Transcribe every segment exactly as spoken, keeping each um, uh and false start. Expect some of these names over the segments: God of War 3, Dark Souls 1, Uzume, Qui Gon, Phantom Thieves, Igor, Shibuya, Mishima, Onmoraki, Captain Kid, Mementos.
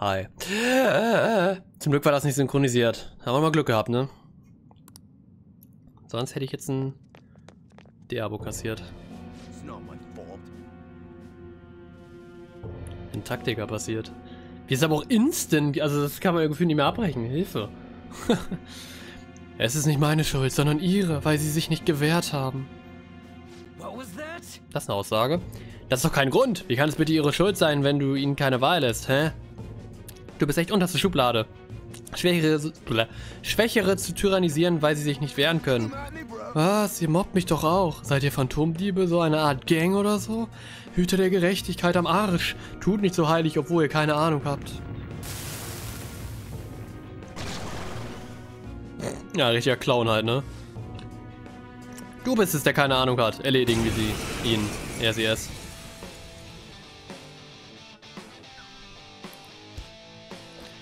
Hi. Äh, äh, zum Glück war das nicht synchronisiert. Haben wir mal Glück gehabt, ne? Sonst hätte ich jetzt ein D-Abo kassiert. Ein Taktiker passiert. Wie ist aber auch instant, also das kann man ja gefühlt nicht mehr abbrechen. Hilfe. Es ist nicht meine Schuld, sondern ihre, weil sie sich nicht gewehrt haben. Das ist eine Aussage. Das ist doch kein Grund. Wie kann es bitte ihre Schuld sein, wenn du ihnen keine Wahl lässt, hä? Du bist echt unterste Schublade. Schwächere, Schwächere zu tyrannisieren, weil sie sich nicht wehren können. Was? Ihr mobbt mich doch auch. Seid ihr Phantomdiebe, so eine Art Gang oder so? Hüter der Gerechtigkeit am Arsch. Tut nicht so heilig, obwohl ihr keine Ahnung habt. Ja, richtiger Clown halt, ne? Du bist es, der keine Ahnung hat. Erledigen wir sie. Ihn. Er, sie, es.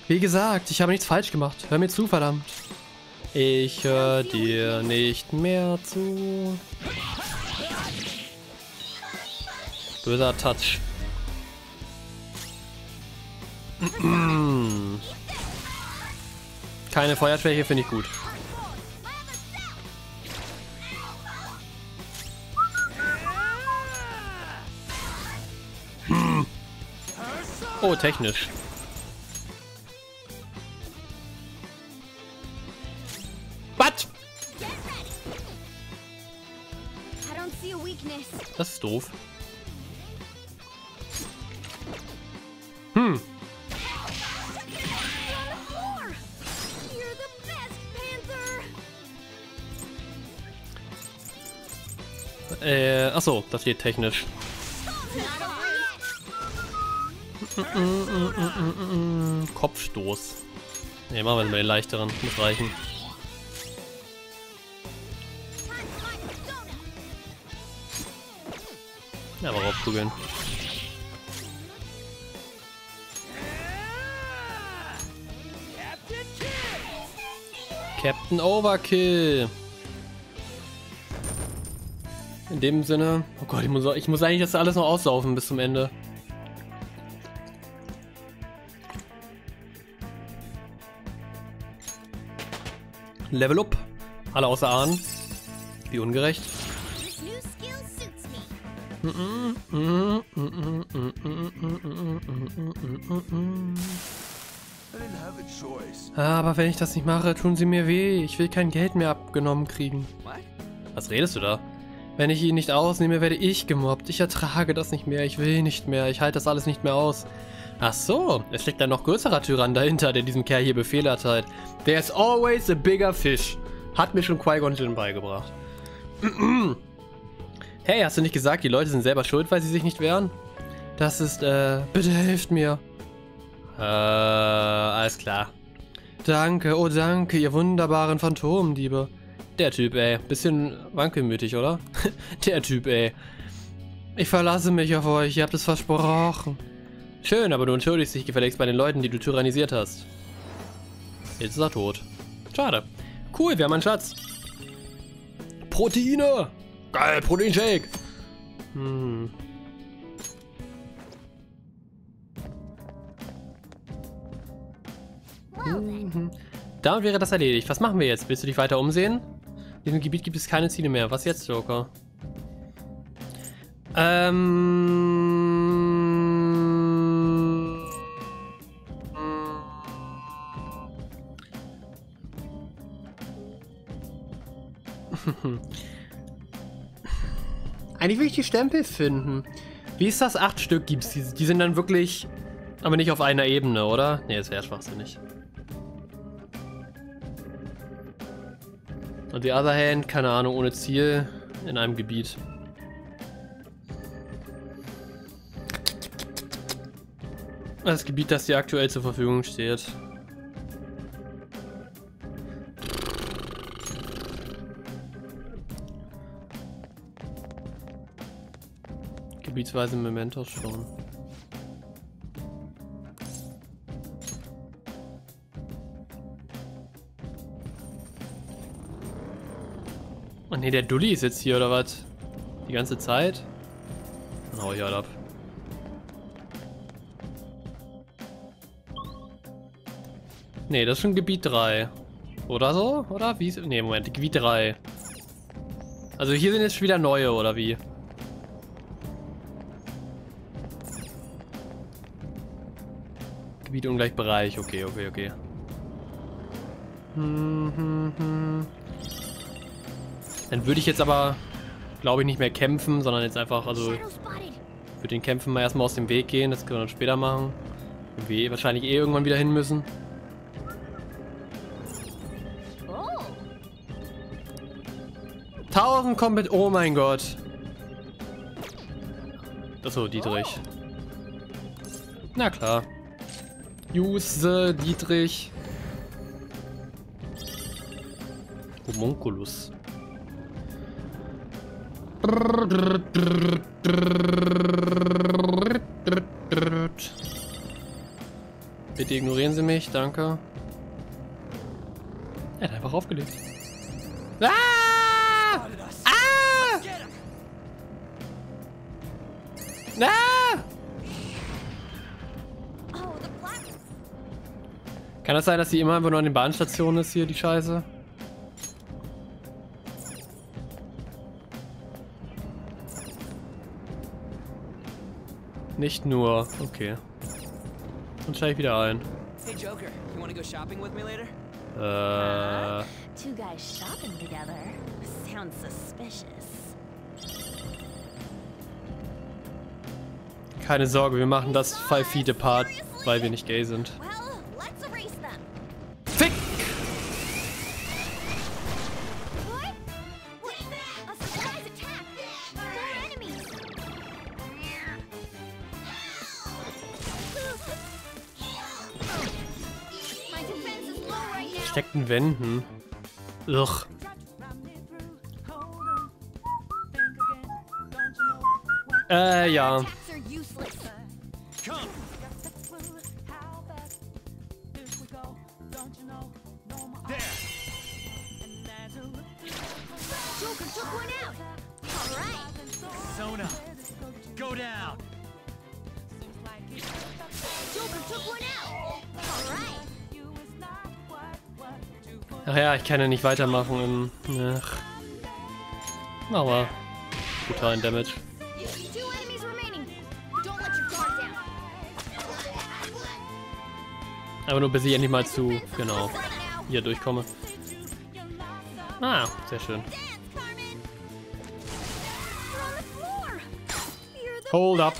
Wie gesagt, ich habe nichts falsch gemacht. Hör mir zu, verdammt. Ich höre dir nicht mehr zu. Böser Touch. Keine Feuerschwäche finde ich gut. Oh, technisch. Was? Das ist doof. Hm. Äh, achso, das geht technisch. Mm, mm, mm, mm, mm. Kopfstoß. Ne, machen wir mal den leichteren. Muss reichen. Ja, aber raufkugeln. Captain Overkill. In dem Sinne. Oh Gott, ich muss, ich muss eigentlich das alles noch aussaufen bis zum Ende. Level up. Alle außer Ahnen. Wie ungerecht. Aber wenn ich das nicht mache, tun sie mir weh. Ich will kein Geld mehr abgenommen kriegen. Was redest du da? Wenn ich ihn nicht ausnehme, werde ich gemobbt. Ich ertrage das nicht mehr. Ich will nicht mehr. Ich halte das alles nicht mehr aus. Ach so, es liegt ein noch größerer Tyrann dahinter, der diesem Kerl hier Befehl erteilt. There's always a bigger fish. Hat mir schon Qui Gon Jinn beigebracht. Hey, hast du nicht gesagt, die Leute sind selber schuld, weil sie sich nicht wehren? Das ist, äh, bitte helft mir. Äh, alles klar. Danke, oh danke, ihr wunderbaren Phantomdiebe. Der Typ, ey. Bisschen wankelmütig, oder? Der Typ, ey. Ich verlasse mich auf euch, ihr habt es versprochen. Schön, aber du entschuldigst dich gefälligst bei den Leuten, die du tyrannisiert hast. Jetzt ist er tot. Schade. Cool, wir haben einen Schatz. Proteine! Geil, Proteinshake! Hm. Mhm. Damit wäre das erledigt. Was machen wir jetzt? Willst du dich weiter umsehen? In diesem Gebiet gibt es keine Ziele mehr. Was jetzt, Joker? Ähm... Eigentlich will ich die Stempel finden. Wie ist das? Acht Stück gibt's. Die, die sind dann wirklich, aber nicht auf einer Ebene, oder? Ne, das wäre schwachsinnig. On the other hand, keine Ahnung, ohne Ziel in einem Gebiet. Das Gebiet, das dir aktuell zur Verfügung steht. Beispielsweise Mementos schon. Oh ne, der Dulli ist jetzt hier oder was? Die ganze Zeit? Dann hau ich halt ab. Ne, das ist schon Gebiet drei. Oder so? Oder wie? Ne, Moment, Gebiet drei. Also hier sind jetzt wieder neue, oder wie? Gebiet ungleich Bereich. Okay, okay, okay. Hm, hm, hm. Dann würde ich jetzt aber, glaube ich, nicht mehr kämpfen, sondern jetzt einfach, also... Ich würde den Kämpfen mal erstmal aus dem Weg gehen, das können wir dann später machen. Wenn wir wahrscheinlich eh irgendwann wieder hin müssen. tausend kommt mit, oh mein Gott. Achso, Dietrich. Na klar. Use Dietrich. Homunculus. Bitte ignorieren Sie mich, danke. Er hat einfach aufgelegt. Ah! Ah! Ah! Kann das sein, dass sie immer einfach nur an den Bahnstationen ist hier, die Scheiße? Nicht nur, okay. Dann steige ich wieder ein. Hey Joker, you wanna go shopping with me later? Äh. Two guys shopping together. Sounds suspicious. Keine Sorge, wir machen das Five-Feet-Apart, weil wir nicht gay sind. Fick! Versteckten Wänden. Ugh. Äh, ja. Ach ja, ich kann ja nicht weitermachen im... Ach. Aber... Brutalen Damage. Aber nur bis ich endlich mal zu... Genau. Hier durchkomme. Ah, sehr schön. Hold up!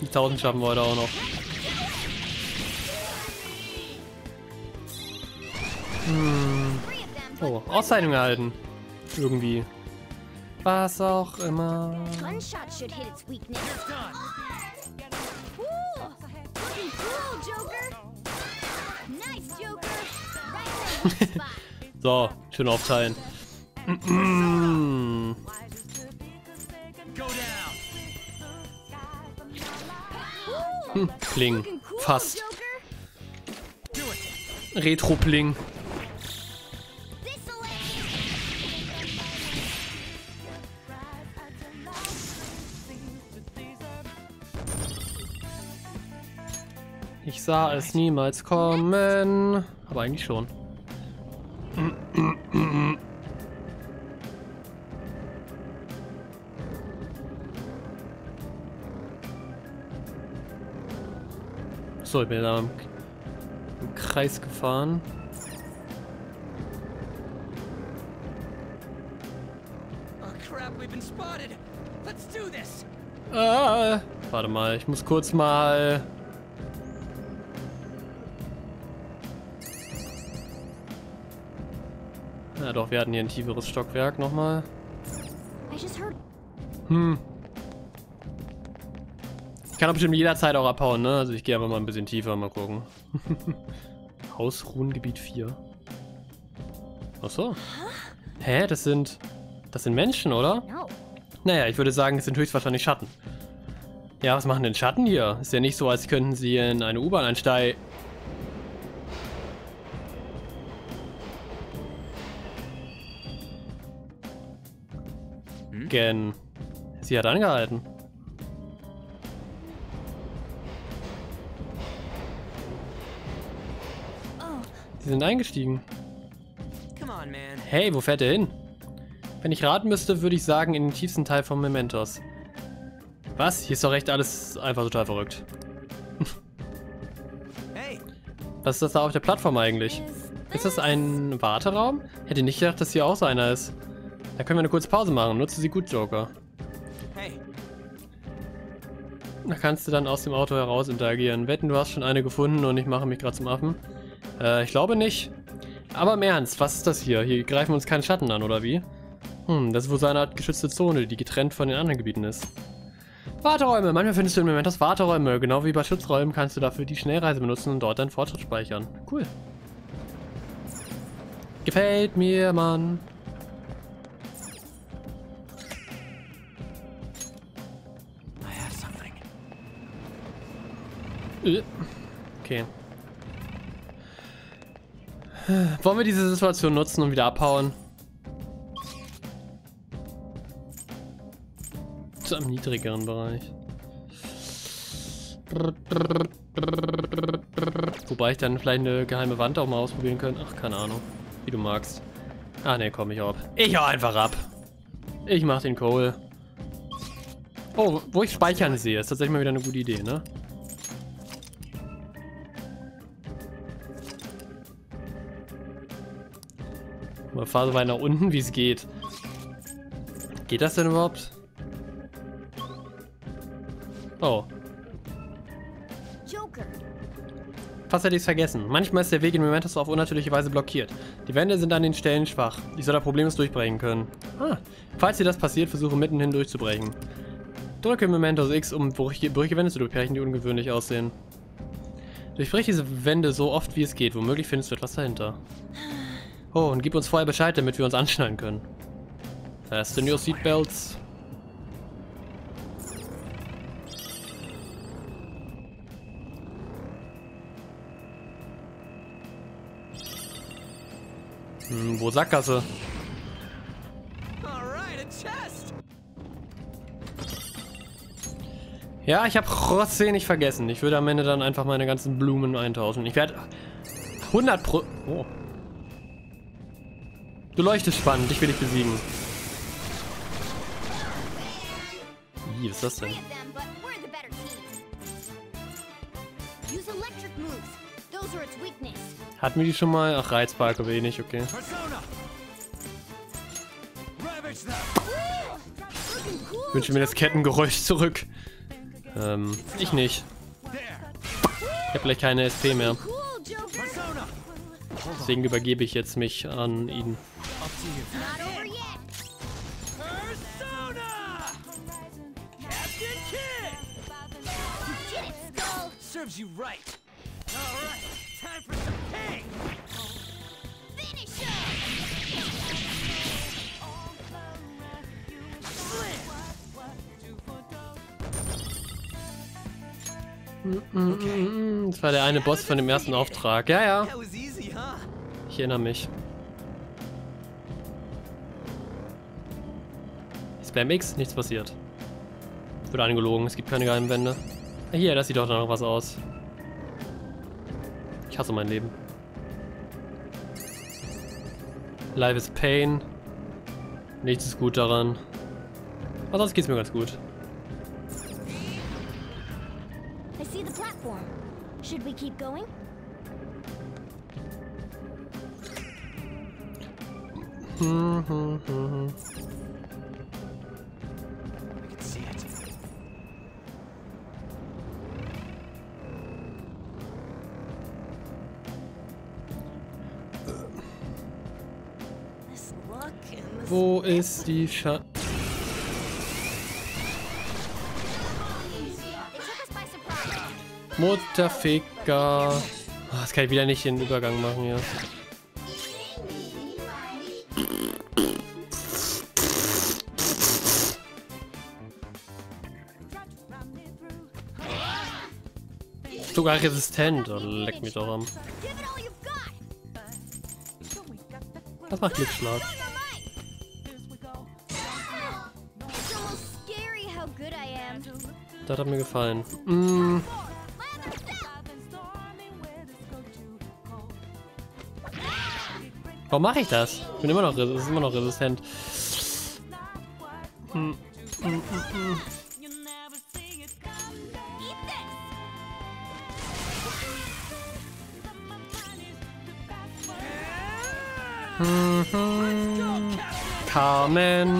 Die tausend schaffen wir heute auch noch. Hm. Oh, Auszeichnung erhalten. Irgendwie. Was auch immer. So, schön aufteilen. Hm, Pling. Fast. Retro-Pling. Ich sah es niemals kommen. Aber eigentlich schon. So, ich bin da im Kreis gefahren. Ah, warte mal, ich muss kurz mal... Ja doch, wir hatten hier ein tieferes Stockwerk nochmal. Hm. Ich kann doch bestimmt jederzeit auch abhauen, ne? Also ich gehe einfach mal ein bisschen tiefer, mal gucken. Ausruhen, Gebiet vier. Achso. Hä? Das sind... Das sind Menschen, oder? Naja, ich würde sagen, es sind höchstwahrscheinlich Schatten. Ja, was machen denn Schatten hier? Ist ja nicht so, als könnten sie in eine U-Bahn einsteigen. Hm? Sie hat angehalten. Wir sind eingestiegen. Hey, wo fährt er hin? Wenn ich raten müsste, würde ich sagen, in den tiefsten Teil von Mementos. Was? Hier ist doch recht alles einfach total verrückt. Hey. Was ist das da auf der Plattform eigentlich? Ist das ein Warteraum? Hätte nicht gedacht, dass hier auch so einer ist. Da können wir eine kurze Pause machen. Nutze sie gut, Joker. Hey. Da kannst du dann aus dem Auto heraus interagieren. Wetten, du hast schon eine gefunden und ich mache mich gerade zum Affen. Äh, ich glaube nicht. Aber im Ernst, was ist das hier? Hier greifen uns keine Schatten an, oder wie? Hm, das ist wohl so eine Art geschützte Zone, die getrennt von den anderen Gebieten ist. Warteräume! Manchmal findest du im Moment das Warteräume. Genau wie bei Schutzräumen kannst du dafür die Schnellreise benutzen und dort deinen Fortschritt speichern. Cool. Gefällt mir, Mann. Okay. Wollen wir diese Situation nutzen und wieder abhauen? Zu einem niedrigeren Bereich. Wobei ich dann vielleicht eine geheime Wand auch mal ausprobieren könnte. Ach, keine Ahnung. Wie du magst. Ah, ne, komm, ich hau ab. Ich hau einfach ab. Ich mach den Kohl. Oh, wo ich speichern sehe, ist tatsächlich mal wieder eine gute Idee, ne? Mal fahr so weit nach unten, wie es geht. Geht das denn überhaupt? Oh. Joker. Fast hätte ich es vergessen. Manchmal ist der Weg in Mementos auf unnatürliche Weise blockiert. Die Wände sind an den Stellen schwach. Ich soll da problemlos durchbrechen können. Ah. Falls dir das passiert, versuche mitten hin durchzubrechen. Drücke Mementos X, um brüchige Wände zu durchbrechen, die ungewöhnlich aussehen. Durchbrich diese Wände so oft, wie es geht. Womöglich findest du etwas dahinter. Oh, und gib uns vorher Bescheid, damit wir uns anschneiden können. Fasten your seatbelts. Hm, wo Sackgasse? Ja, ich habe Rosé nicht vergessen. Ich würde am Ende dann einfach meine ganzen Blumen eintauschen. Ich werde hundert Pro... Oh. Du leuchtest spannend. Ich will dich besiegen. Wie ist das denn? Hat mir die schon mal? Ach, Reizpark wenig, okay. Ich wünsche mir das Kettengeräusch zurück. Ähm, ich nicht. Ich habe vielleicht keine S P mehr. Deswegen übergebe ich jetzt mich an ihn. Das war der eine Boss von dem ersten Auftrag. Ja, ja. Ich erinnere mich. Spam X, nichts passiert. Wird angelogen, es gibt keine geheimen Wände. Hier, das sieht doch noch was aus. Ich hasse mein Leben. Life is pain. Nichts ist gut daran. Aber sonst geht's mir ganz gut. I see the platform. Should we keep going? Hm, hm, hm, hm. Wo ist die Scha... Mutterficker. Oh, das kann ich wieder nicht in den Übergang machen hier. Sogar resistent. Oh, leck mich doch am. Das macht Glücksschlag. Das hat mir gefallen. Mm. Warum mache ich das? Ich bin immer noch, es ist immer noch resistent. Hm, hm, hm, hm. Hm, hm. Carmen.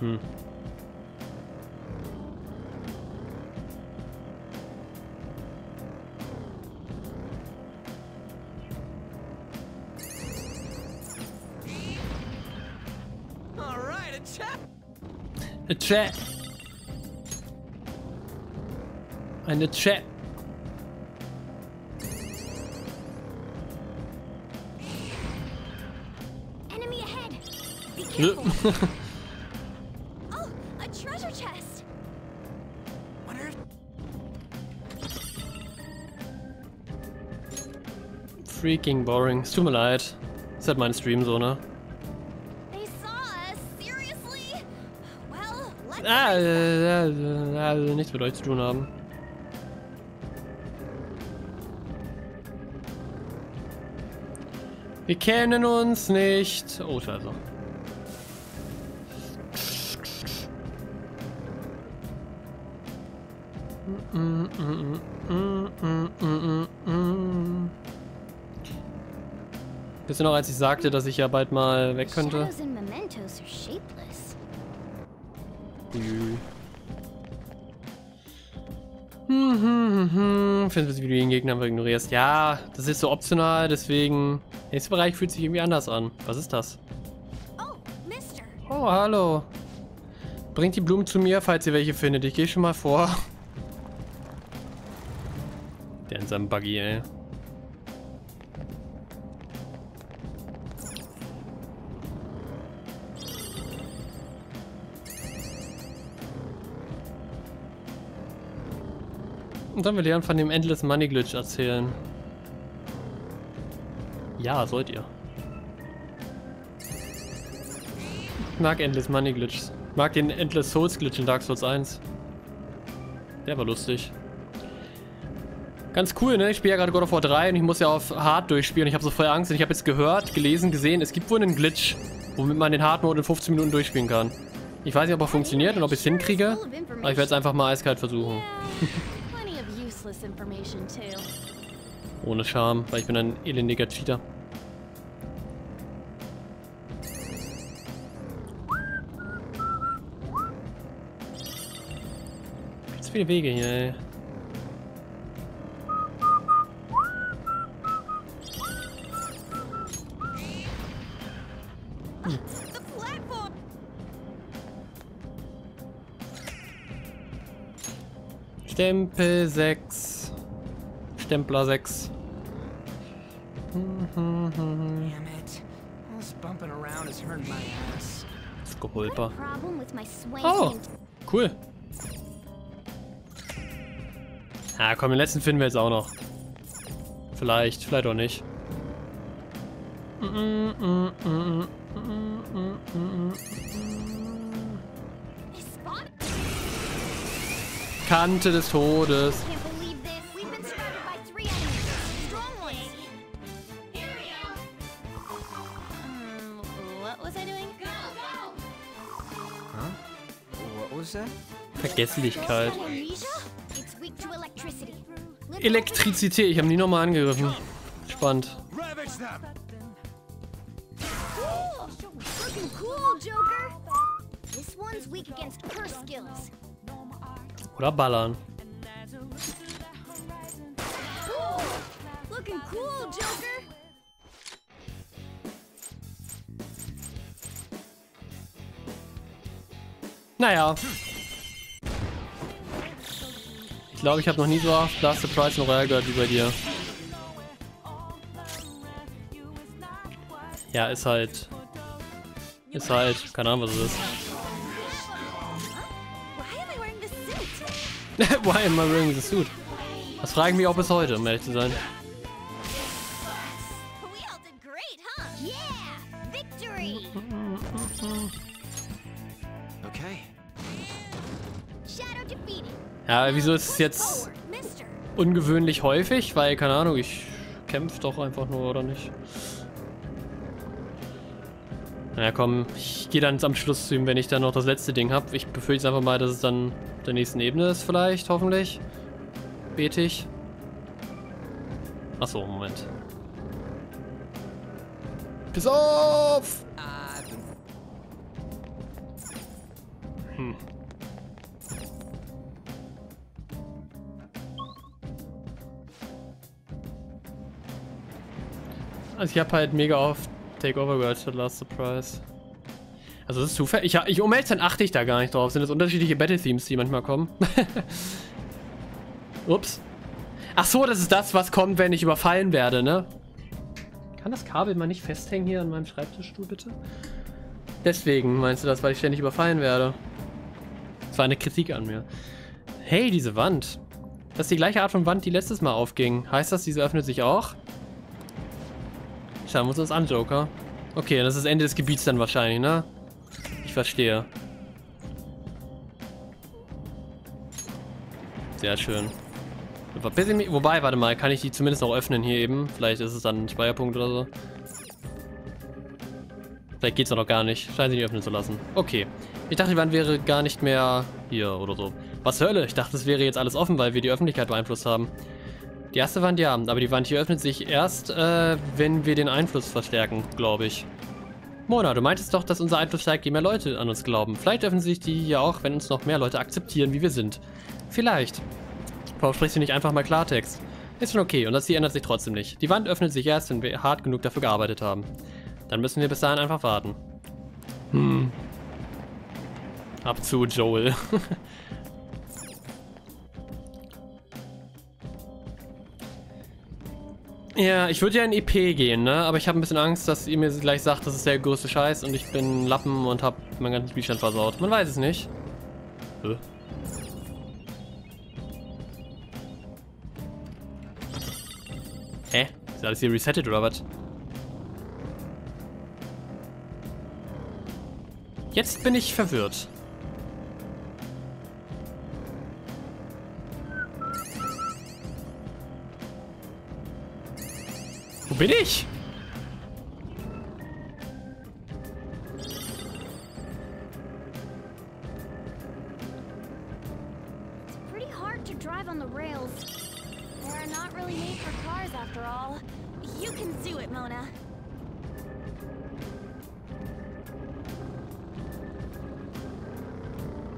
Hm. Eine Trap. Eine Trap. Enemy ahead. Be careful. Oh, a treasure chest. Freaking boring. Es tut mir leid. Ist halt mein Stream so, ne? Ah, also nichts mit euch zu tun haben. Wir kennen uns nicht. Oh, scheiße. Wisst ihr noch, als ich sagte, dass ich ja bald mal weg könnte? Hm, hm, hm, findest du, wie du den Gegner einfach ignorierst. Ja, das ist so optional, deswegen. Der nächste Bereich fühlt sich irgendwie anders an. Was ist das? Oh, Mister. Oh, hallo. Bringt die Blumen zu mir, falls ihr welche findet. Ich gehe schon mal vor. Der in seinem Buggy, ey. Und dann will Leon von dem Endless Money Glitch erzählen. Ja, sollt ihr. Ich mag Endless Money Glitchs. Ich mag den Endless Souls Glitch in Dark Souls eins. Der war lustig. Ganz cool, ne? Ich spiele ja gerade God of War drei und ich muss ja auf Hard durchspielen. Ich habe so voll Angst und ich habe jetzt gehört, gelesen, gesehen, es gibt wohl einen Glitch, womit man den Hard Mode in fünfzehn Minuten durchspielen kann. Ich weiß nicht, ob er funktioniert und ob ich es hinkriege, aber ich werde es einfach mal eiskalt versuchen. Ohne Scham, weil ich bin ein elendiger Cheater. Zu viele Wege hier, ey. Stempel sechs. Stempler sechs. Das Geholper. Oh, cool. Ah, komm, den letzten finden wir jetzt auch noch. Vielleicht, vielleicht auch nicht. Kante des Todes. Vergesslichkeit. Elektrizität. Ich habe nie nochmal angegriffen. Spannend. Oder ballern. Naja. Ich glaube, ich habe noch nie so oft Last Surprise Royal gehört wie bei dir. Ja, ist halt Ist halt, keine Ahnung, was es ist. Why am I wearing the suit? Das frage ich mich auch bis heute, um ehrlich zu sein. Ja, wieso ist es jetzt ungewöhnlich häufig? Weil, keine Ahnung, ich kämpfe doch einfach nur, oder nicht? Na ja, komm, ich gehe dann am Schluss zu ihm, wenn ich dann noch das letzte Ding habe. Ich befürchte einfach mal, dass es dann auf der nächsten Ebene ist, vielleicht, hoffentlich. Bete ich. Achso, Moment. Piss auf! Hm. Also ich habe halt mega oft Takeover gehört, statt Last Surprise. Also das ist zufällig. Ich, ich um ehrlich zu sein achte ich da gar nicht drauf. Sind das unterschiedliche Battle-Themes, die manchmal kommen? Ups. Ach so, das ist das, was kommt, wenn ich überfallen werde, ne? Kann das Kabel mal nicht festhängen hier an meinem Schreibtischstuhl, bitte? Deswegen meinst du das, weil ich ständig überfallen werde? Das war eine Kritik an mir. Hey, diese Wand. Das ist die gleiche Art von Wand, die letztes Mal aufging. Heißt das, diese öffnet sich auch? Ich muss das an, Joker. Okay, das ist das Ende des Gebiets dann wahrscheinlich, ne? Ich verstehe. Sehr schön. Wobei, warte mal, kann ich die zumindest noch öffnen hier eben? Vielleicht ist es dann ein Speicherpunkt oder so. Vielleicht geht's auch noch gar nicht. Scheint sie nicht öffnen zu lassen. Okay. Ich dachte, die Wand wäre gar nicht mehr hier oder so. Was Hölle? Ich dachte, es wäre jetzt alles offen, weil wir die Öffentlichkeit beeinflusst haben. Die erste Wand ja, aber die Wand hier öffnet sich erst, äh, wenn wir den Einfluss verstärken, glaube ich. Mona, du meintest doch, dass unser Einfluss steigt, je mehr Leute an uns glauben. Vielleicht öffnen sich die hier auch, wenn uns noch mehr Leute akzeptieren, wie wir sind. Vielleicht. Warum sprichst du nicht einfach mal Klartext? Ist schon okay, und das hier ändert sich trotzdem nicht. Die Wand öffnet sich erst, wenn wir hart genug dafür gearbeitet haben. Dann müssen wir bis dahin einfach warten. Hm. Ab zu Joel. Ja, ich würde ja in E P gehen, ne? Aber ich habe ein bisschen Angst, dass ihr mir gleich sagt, das ist der größte Scheiß und ich bin Lappen und habe meinen ganzen Spielstand versaut. Man weiß es nicht. Hä? Hä? Ist alles hier resettet oder was? Jetzt bin ich verwirrt. Wo bin ich?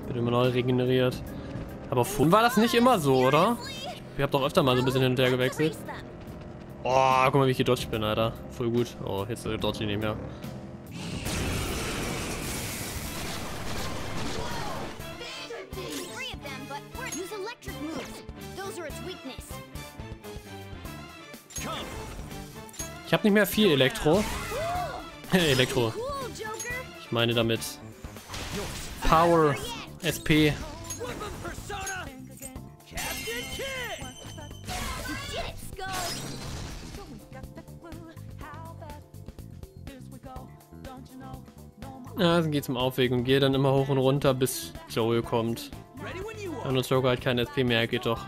Wird immer neu regeneriert. Aber vorhin war das nicht immer so, oder? Ich hab doch öfter mal so ein bisschen hin und her gewechselt. Oh, guck mal, wie ich gedodged bin, Alter. Voll gut. Oh, jetzt dodge ich nicht mehr. Ich hab nicht mehr viel Elektro. Elektro. Ich meine damit Power, S P. Ja, dann geht's um Aufwägen und gehe dann immer hoch und runter, bis Joel kommt. Und uns Joker halt kein S P mehr, geht doch.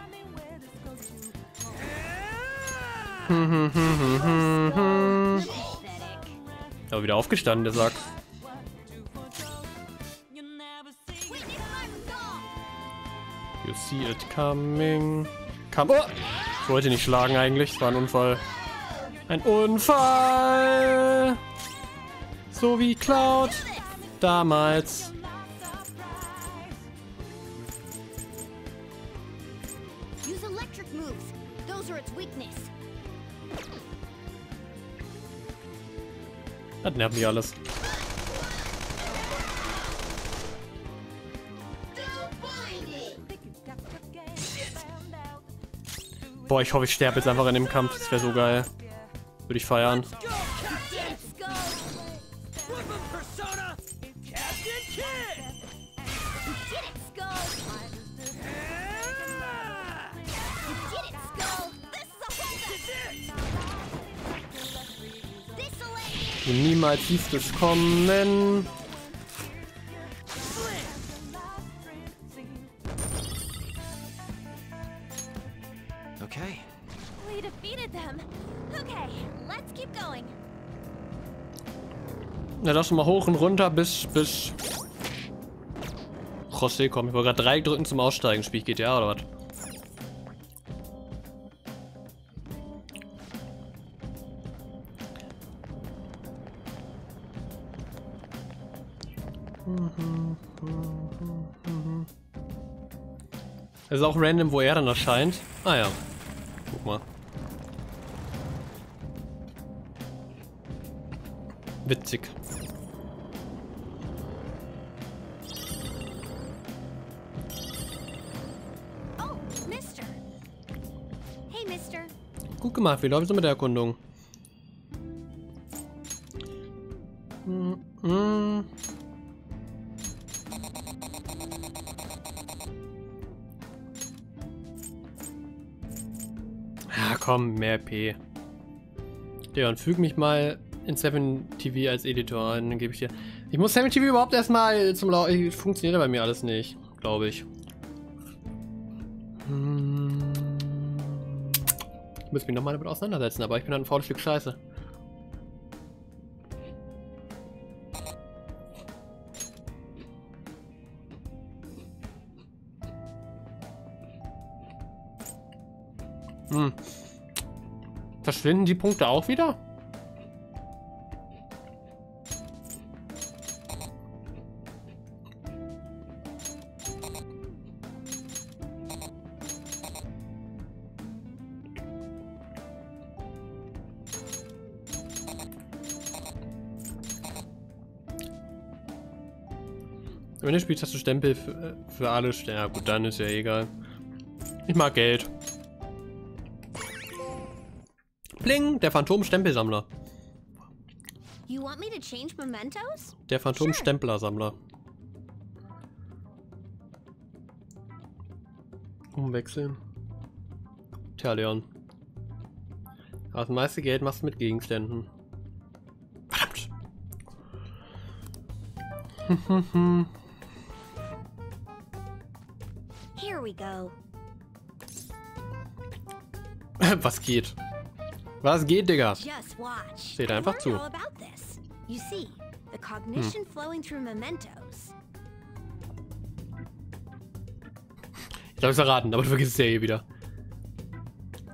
Hm, hm, hm, hm, hm, hm. Aber wieder aufgestanden, der Sack. You see it coming. Kam oh! Ich wollte nicht schlagen eigentlich, es war ein Unfall. Ein Unfall! So wie Cloud. Damals. Das nervt mich alles. Boah, ich hoffe, ich sterbe jetzt einfach in dem Kampf. Das wäre so geil. Würde ich feiern. Du niemals siehst es kommen. Okay. We defeated them. Okay, let's keep going. Na, lass mal hoch und runter bis bis José kommt. Ich wollte gerade Dreieck drücken zum Aussteigen. Spiel G T A oder was? Es ist auch random, wo er dann erscheint. Ah ja. Guck mal. Witzig. Oh, Mister. Hey, Mister. Gut gemacht, wie läuft es mit der Erkundung? Mm-mm. Komm, mehr P. Ja, und füg mich mal in seven T V als Editor ein, dann gebe ich dir... Ich muss seven T V überhaupt erstmal zum Laufen... Funktioniert bei mir alles nicht, glaube ich. Hm. Ich muss mich nochmal damit auseinandersetzen, aber ich bin dann ein faules Stück Scheiße. Hm. Verschwinden die Punkte auch wieder? Wenn du spielst, hast du Stempel für, für alle Sterne. Ja, gut, dann ist ja egal. Ich mag Geld. Bling, der Phantomstempelsammler. You want me to change Mementos? Der Phantomstemplersammler. Umwechseln. Tja, Leon. Aber das meiste Geld machst du mit Gegenständen. Verdammt. Here we go. Was geht? Was geht, Digga? Seht einfach zu. Hm. Ich glaube, es erraten, aber du vergisst es ja eh wieder.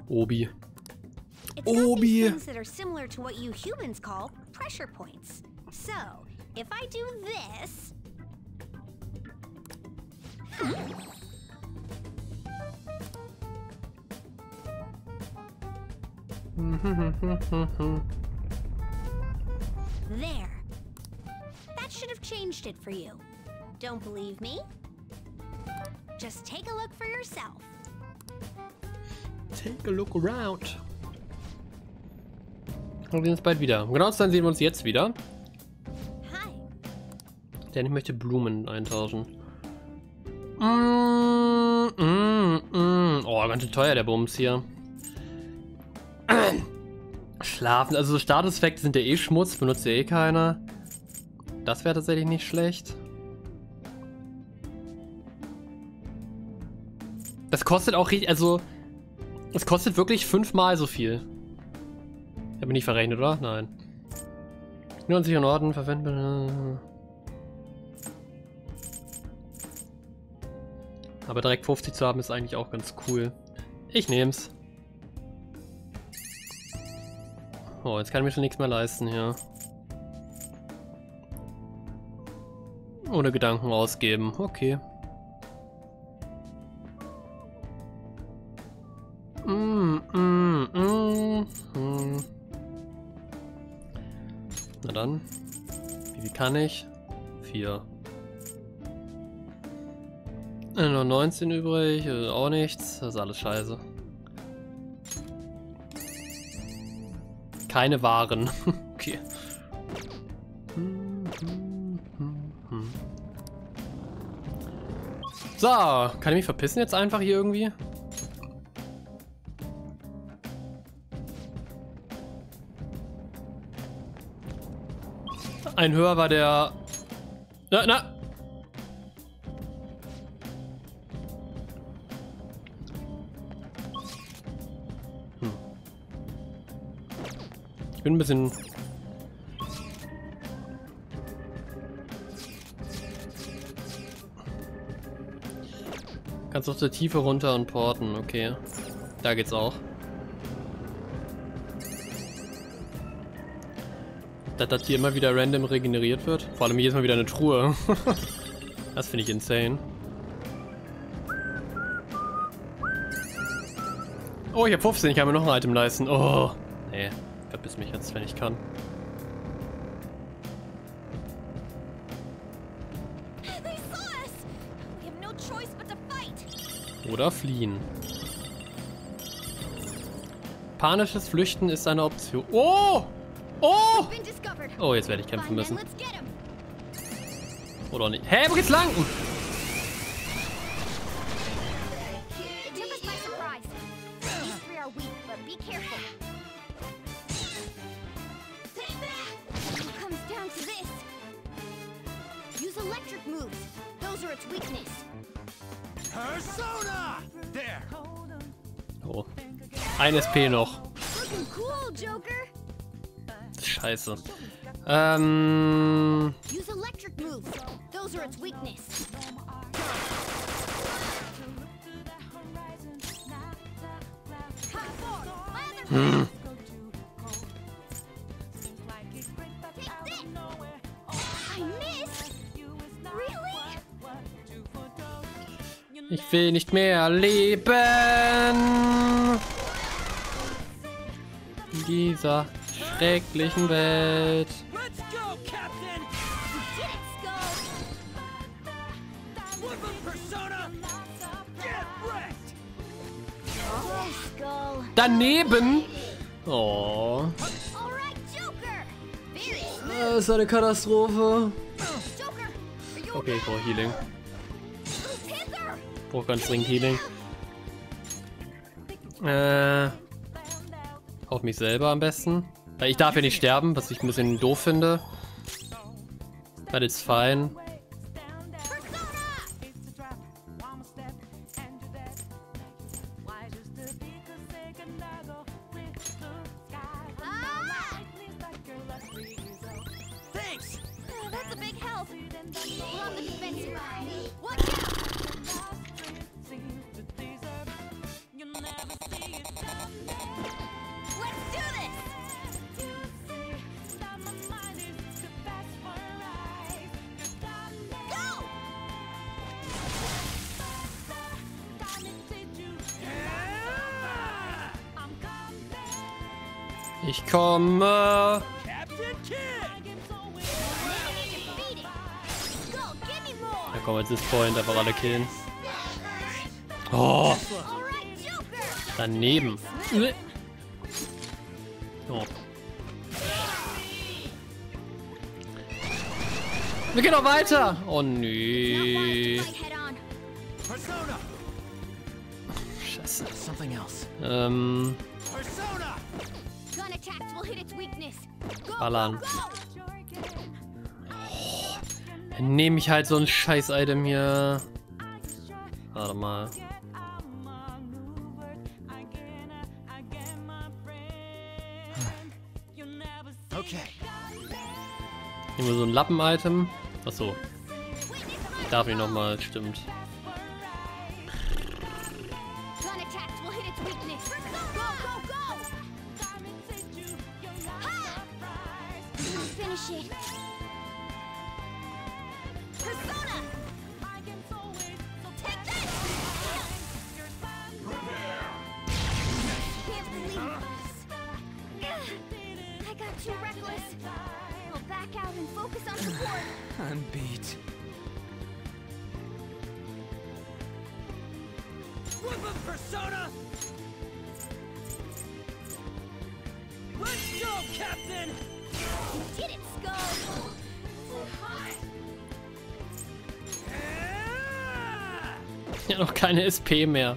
Obi. Obi! There. That should have changed it for you. Don't believe me? Just take a look for yourself. Take a look around. Wir sehen uns bald wieder. Genau, dann sehen wir uns jetzt wieder. Hi. Denn ich möchte Blumen eintauschen. Mm, mm, mm. Oh, ganz schön teuer der Bums hier. Schlafen, also so Statuseffekte sind ja eh Schmutz, benutzt ja eh keiner. Das wäre tatsächlich nicht schlecht. Das kostet auch richtig, also... Es kostet wirklich fünfmal so viel. Hab ich nicht verrechnet, oder? Nein. Nur an sich in Ordnung, verwenden. Aber direkt fünfzig zu haben ist eigentlich auch ganz cool. Ich nehm's. Oh, jetzt kann ich mir schon nichts mehr leisten hier. Ohne Gedanken ausgeben. Okay. Mm, mm, mm, mm. Na dann. Wie kann ich? vier. Nur neunzehn übrig. Also auch nichts. Das ist alles scheiße. Keine Waren. Okay. So, kann ich mich verpissen jetzt einfach hier irgendwie? Ein höher war der... Na, na! Hm. Ich bin ein bisschen... Kannst aus der Tiefe runter und porten, okay. Da geht's auch. Dass das hier immer wieder random regeneriert wird. Vor allem jedes Mal wieder eine Truhe. Das finde ich insane. Oh, ich habe fünfzehn, ich kann mir noch ein Item leisten. Oh, nee, verpiss mich jetzt, wenn ich kann. Oder fliehen. Panisches Flüchten ist eine Option. Oh! Oh! Oh, jetzt werde ich kämpfen müssen. Oder nicht. Hä, hey, wo geht's lang? Oh. Ein S P noch. Scheiße. Ähm. Hm. Ich will nicht mehr leben. In dieser schrecklichen Welt. Daneben. Oh. Das ist eine Katastrophe. Okay, ich brauche Healing. Ich brauche ganz dringend Healing. Äh. Auf mich selber am besten. Ich darf ja nicht sterben, was ich ein bisschen doof finde. But it's fine. Ich komme. Captain Kid. Da kommen jetzt das Point, einfach alle killen. Oh. Daneben. Oh. Wir gehen noch weiter. Oh nee. Scheiße. Ähm. Ballern. Oh, dann nehme ich halt so ein Scheiß-Item hier. Warte mal. Okay. Nehmen wir so ein Lappen-Item. Achso. Ich darf nicht nochmal, stimmt. Ja, noch keine S P mehr.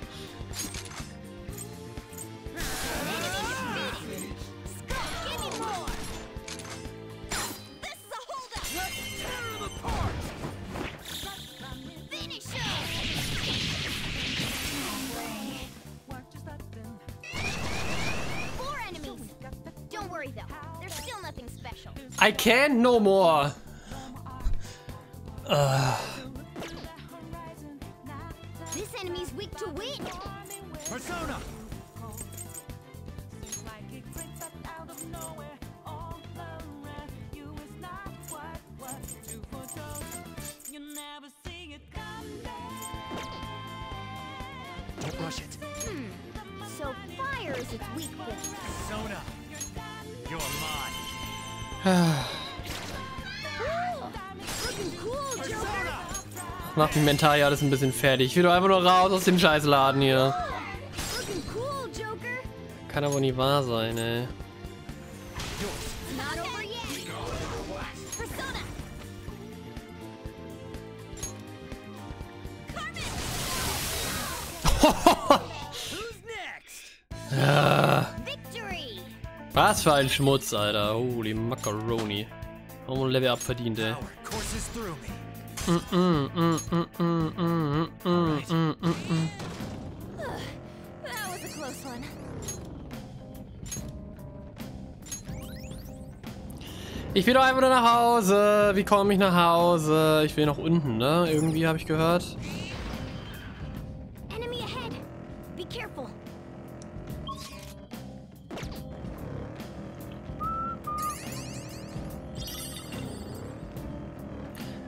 I can no more. Uh. This enemy's weak to wind. Persona. Don't rush it. Hmm. So fire is its weak point. Persona. You're mine. Macht mich mental ja alles ein bisschen fertig. Ich will doch einfach nur raus aus dem Scheißladen hier. Kann aber nie wahr sein, ey. Was für ein Schmutz, Alter. Holy Macaroni. Haben wir ein Level up verdient, ey. Ich will doch einfach nur nach Hause. Wie komme ich nach Hause? Ich will nach unten, ne? Irgendwie habe ich gehört.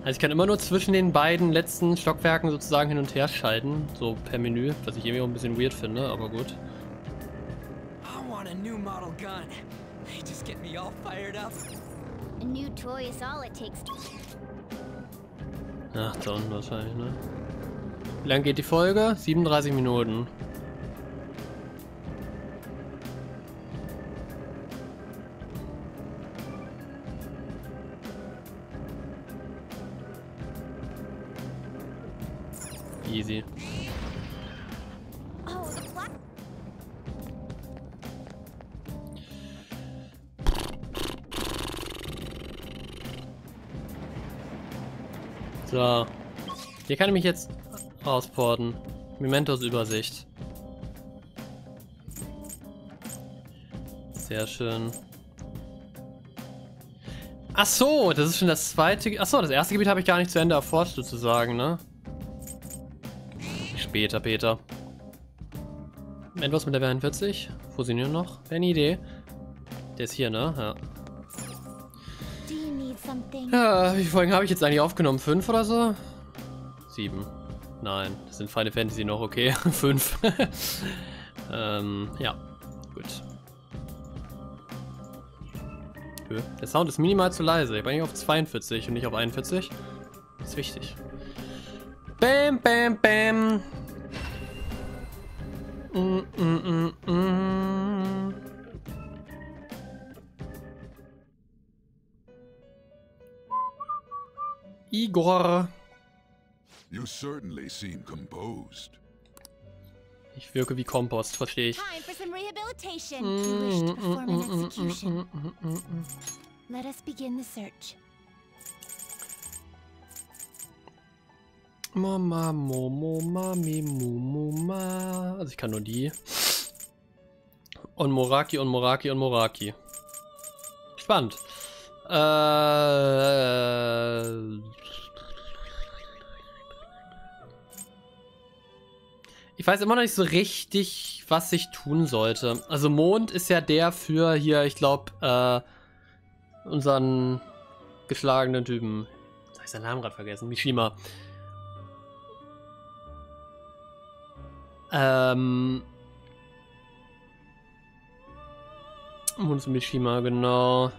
Also ich kann immer nur zwischen den beiden letzten Stockwerken sozusagen hin und her schalten, so per Menü, was ich irgendwie auch ein bisschen weird finde, aber gut. I want a new model gun. They just get me all fired up. A new toy is all it takes to... Ach, da unten wahrscheinlich, ne? Wie lang geht die Folge? siebenunddreißig Minuten. Easy. So. Hier kann ich mich jetzt ausporten. Mementos Übersicht. Sehr schön. Ach so, das ist schon das zweite. Ach so, das erste Gebiet habe ich gar nicht zu Ende erforscht sozusagen, ne? Peter, Peter. Etwas mit der einundvierzig. Fusionieren noch. Wäre eine Idee. Der ist hier, ne? Ja. Ja, wie viele Folgen habe ich jetzt eigentlich aufgenommen? Fünf oder so? Sieben. Nein, das sind Final Fantasy noch, okay. Fünf. ähm, ja. Gut. Der Sound ist minimal zu leise. Ich bin eigentlich auf zweiundvierzig und nicht auf einundvierzig. Das ist wichtig. Bam, bam, bam. Mm, mm, mm, mm. Igor. You certainly seem composed. Ich wirke wie Kompost, verstehe ich. Time for some rehabilitation. Mm, mm, mm, mm, mm, execution. Mm, mm, mm, mm. Let us begin the search. Mama, Momo, Mami, Mumuma. Also ich kann nur die. Onmoraki, Onmoraki, Onmoraki. Spannend. Äh, ich weiß immer noch nicht so richtig, was ich tun sollte. Also Mond ist ja der für hier, ich glaube, äh, unseren geschlagenen Typen. Jetzt habe ich seinen Namen gerade vergessen. Mishima. Ähm. Mund Mishima, genau.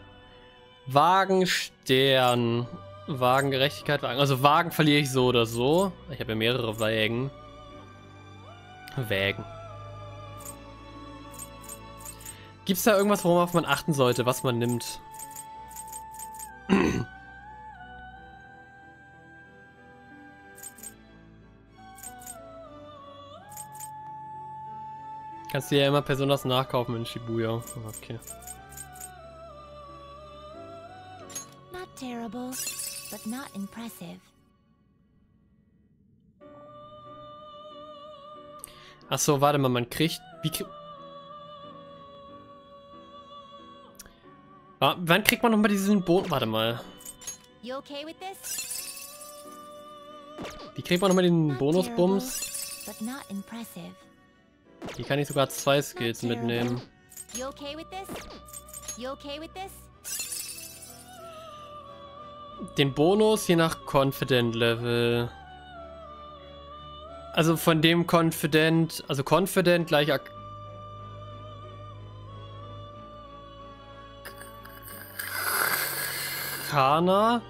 Wagenstern. Wagengerechtigkeit, Wagen. Also Wagen verliere ich so oder so. Ich habe ja mehrere Wägen. Wägen. Gibt es da irgendwas, worauf man achten sollte, was man nimmt? Kannst du ja immer besonders nachkaufen in Shibuya. Okay. Not terrible, but not impressive. Achso, warte mal, man kriegt. Wie krieg... Ah, wann kriegt man nochmal diesen Bonus? Warte mal. Wie kriegt man nochmal den Bonusbums? Hier kann ich sogar zwei Skills mitnehmen. Den Bonus je nach Confident Level. Also von dem Confident, also Confident gleich ak Kana.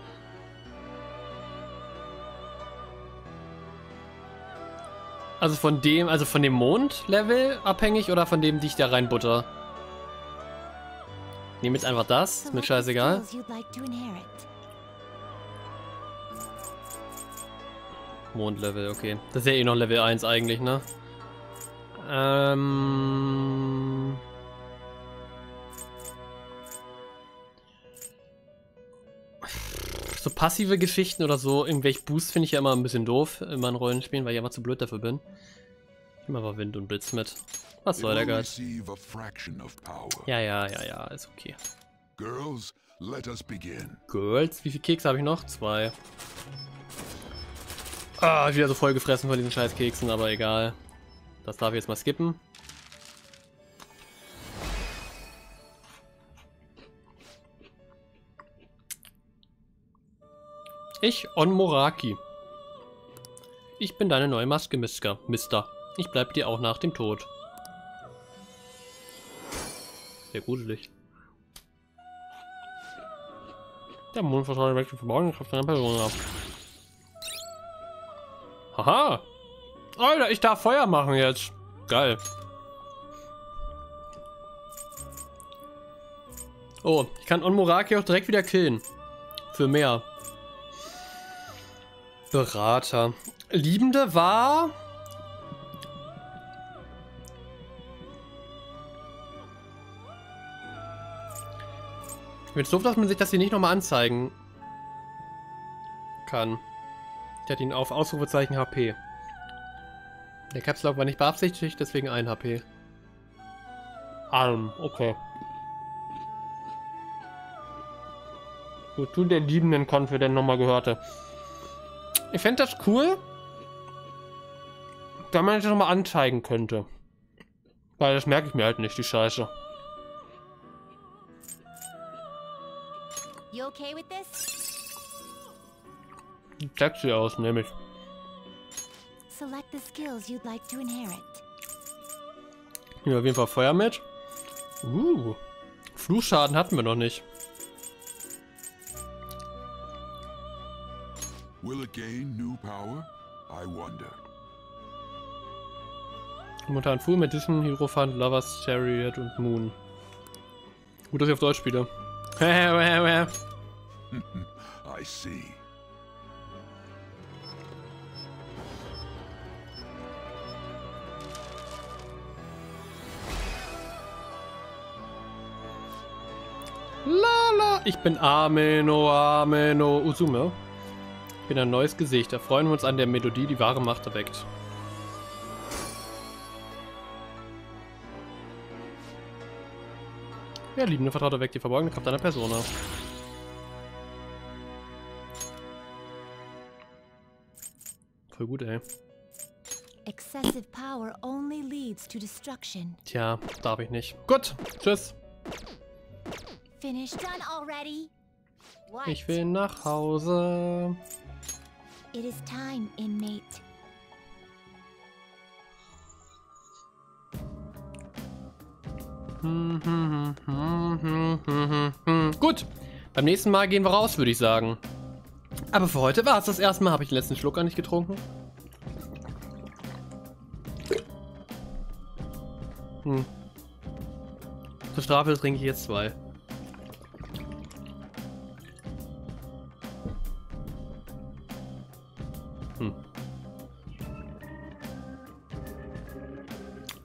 Also von dem, also von dem Mond-Level abhängig oder von dem, die ich da reinbutter? Nehmen jetzt einfach das, ist mir scheißegal. Mondlevel, okay. Das ist ja eh noch Level eins eigentlich, ne? Ähm... So passive Geschichten oder so, irgendwelche Boosts finde ich ja immer ein bisschen doof, immer in Rollenspielen, weil ich immer zu blöd dafür bin. Ich nehme aber Wind und Blitz mit. Was soll der Geist? Ja, ja, ja, ja, ist okay. Girls, let us begin. Girls, wie viele Kekse habe ich noch? Zwei. Ah, ich bin wieder so voll gefressen von diesen scheiß Keksen, aber egal. Das darf ich jetzt mal skippen. Ich, Onmoraki. Ich bin deine neue Maske, Mister. Mister. Ich bleib dir auch nach dem Tod. Sehr gruselig. Der Mond verschwindet weg von morgen, Kraft einer Person ab. Haha! Alter, ich darf Feuer machen jetzt. Geil. Oh, ich kann Onmoraki auch direkt wieder killen. Für mehr. Berater. Liebende war... Ich bin so froh, dass man sich das hier nicht nochmal anzeigen kann. Ich hatte ihn auf Ausrufezeichen H P. Der Caps Lock war nicht beabsichtigt, deswegen ein H P. Arm, okay. Wozu der liebenden Confident nochmal gehörte. Ich fände das cool, da man das nochmal anzeigen könnte. Weil das merke ich mir halt nicht, die Scheiße. You okay with this? Taxi aus, nehme ich. Hier auf jeden Fall Feuer mit. Uh, Fluchschaden hatten wir noch nicht. Will it gain new power? I wonder. Momentan Full Medicine, Hierophant, Lovers, Chariot und Moon. Gut, dass ich auf Deutsch spiele. I see. Lala, ich bin Ameno, Ameno, Uzume. Ich bin ein neues Gesicht. Da freuen wir uns an der Melodie, die wahre Macht erweckt. Ja, liebende Vertraute weckt die verborgene Kraft einer Persona. Voll gut, ey. Excessive power only leads to destruction. Tja, darf ich nicht. Gut, tschüss. Ich will nach Hause. It is time, inmate. Hm, hm, hm, hm, hm, hm. Gut, beim nächsten Mal gehen wir raus, würde ich sagen. Aber für heute war es das erste Mal. Habe ich den letzten Schluck gar nicht getrunken? Hm. Zur Strafe trinke ich jetzt zwei.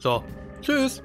So, tschüss!